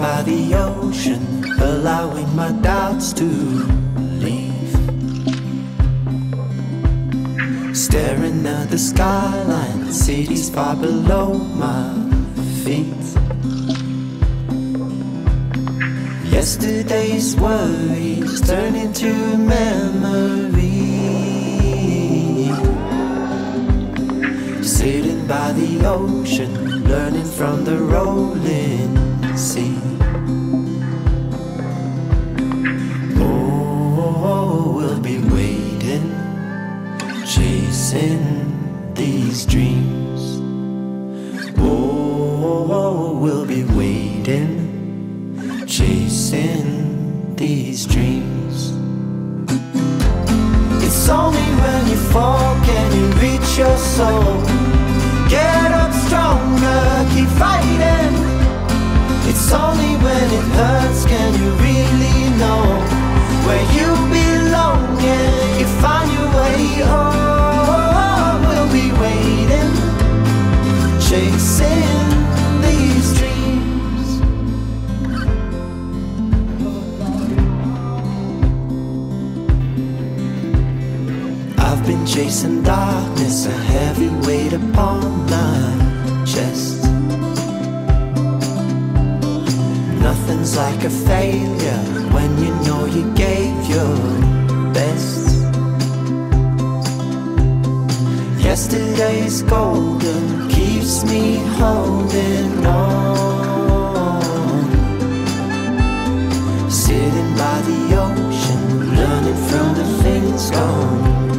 by the ocean, allowing my doubts to leave. Staring at the skyline, the city's far below my feet. Yesterday's worries turn into memory. Sitting by the ocean, learning from the rolling sea. Oh, we'll be waiting, chasing these dreams. Oh, we'll be waiting, chasing these dreams. It's only when you fall can you reach your soul. Get up stronger, keep fighting. It's only when it hurts can you really know where you belong and you find your way home. We'll be waiting, chasing these dreams. I've been chasing darkness, a heavy weight upon my chest. Nothing's like a failure when you know you gave your best. Yesterday's golden keeps me holding on. Sitting by the ocean, learning from the things gone.